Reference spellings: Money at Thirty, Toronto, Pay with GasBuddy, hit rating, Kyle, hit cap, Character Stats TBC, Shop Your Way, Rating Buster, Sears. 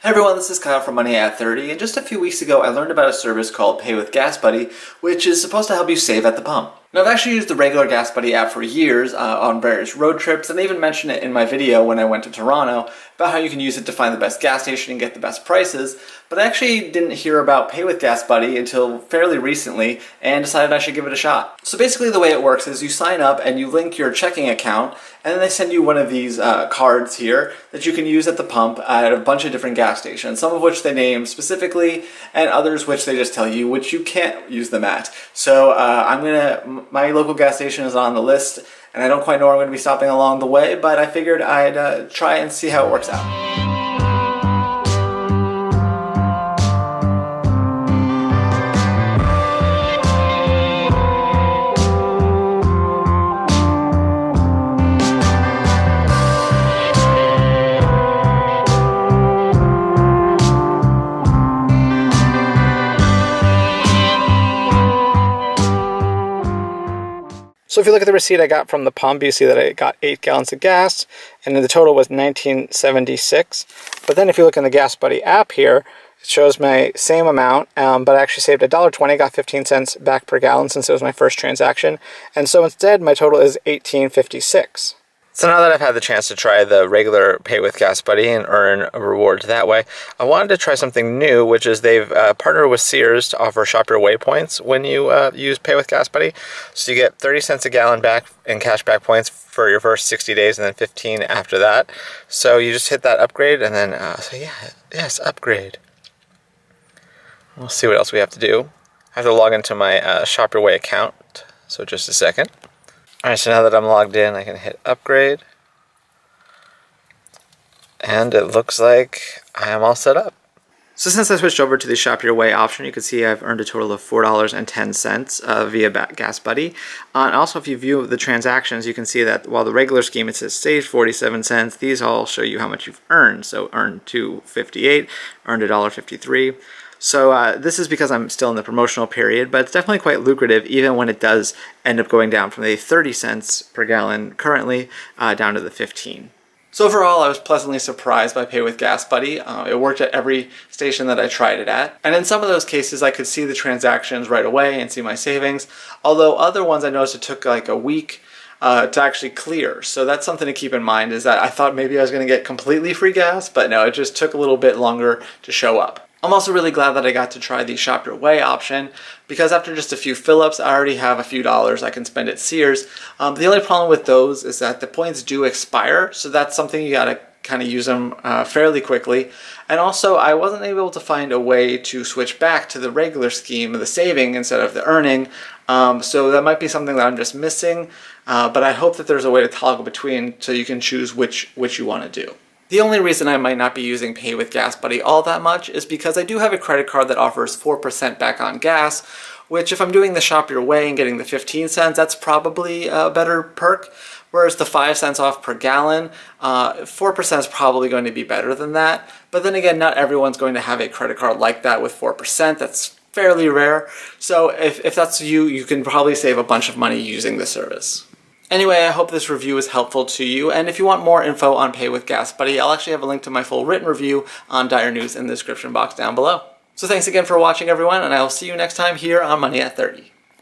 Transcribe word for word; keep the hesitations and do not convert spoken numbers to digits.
Hey everyone, this is Kyle from Money at Thirty, and just a few weeks ago I learned about a service called Pay with GasBuddy, which is supposed to help you save at the pump. Now I've actually used the regular GasBuddy app for years uh, on various road trips, and I even mentioned it in my video when I went to Toronto about how you can use it to find the best gas station and get the best prices, but I actually didn't hear about Pay with GasBuddy until fairly recently and decided I should give it a shot. So basically the way it works is you sign up and you link your checking account, and then they send you one of these uh, cards here that you can use at the pump at a bunch of different gas stations, some of which they name specifically and others which they just tell you which you can't use them at. So uh, I'm gonna, my local gas station is on the list and I don't quite know where I'm gonna be stopping along the way, but I figured I'd uh, try and see how it works out. So if you look at the receipt I got from the pump, you see that I got eight gallons of gas, and the total was nineteen seventy-six. But then if you look in the GasBuddy app here, it shows my same amount, um, but I actually saved a dollar twenty, got fifteen cents back per gallon since it was my first transaction. And so instead, my total is eighteen fifty-six. So now that I've had the chance to try the regular Pay with GasBuddy and earn rewards that way, I wanted to try something new, which is they've uh, partnered with Sears to offer Shop Your Way points when you uh, use Pay with GasBuddy. So you get thirty cents a gallon back in cashback points for your first sixty days and then fifteen after that. So you just hit that upgrade and then, uh, so yeah, yes, upgrade. We'll see what else we have to do. I have to log into my uh, Shop Your Way account, so just a second. Alright, so now that I'm logged in, I can hit upgrade, and it looks like I am all set up. So since I switched over to the Shop Your Way option, you can see I've earned a total of four dollars and ten cents uh, via GasBuddy. Uh, and also, if you view the transactions, you can see that while the regular scheme it says saved forty-seven cents, these all show you how much you've earned. So earned two dollars and fifty-eight cents, earned a dollar fifty-three. So uh, this is because I'm still in the promotional period, but it's definitely quite lucrative even when it does end up going down from the thirty cents per gallon currently uh, down to the fifteen. So overall, I was pleasantly surprised by Pay with GasBuddy. Uh, it worked at every station that I tried it at. And in some of those cases, I could see the transactions right away and see my savings, although other ones I noticed it took like a week Uh, to actually clear. So that's something to keep in mind, is that I thought maybe I was going to get completely free gas, but no, it just took a little bit longer to show up. I'm also really glad that I got to try the Shop Your Way option, because after just a few fill-ups, I already have a few dollars I can spend at Sears. Um, the only problem with those is that the points do expire, so that's something you gotta kind of use them uh, fairly quickly. And also, I wasn't able to find a way to switch back to the regular scheme of the saving instead of the earning, um, so that might be something that I'm just missing, uh, but I hope that there's a way to toggle between so you can choose which which you want to do. The only reason I might not be using Pay with GasBuddy all that much is because I do have a credit card that offers four percent back on gas, which if I'm doing the Shop Your Way and getting the fifteen cents, that's probably a better perk, whereas the five cents off per gallon, uh, four percent is probably going to be better than that. But then again, not everyone's going to have a credit card like that with four percent. That's fairly rare. So if, if that's you, you can probably save a bunch of money using the service. Anyway, I hope this review was helpful to you, and if you want more info on Pay with GasBuddy, I'll actually have a link to my full written review on Dire News in the description box down below. So thanks again for watching, everyone, and I will see you next time here on Money at Thirty.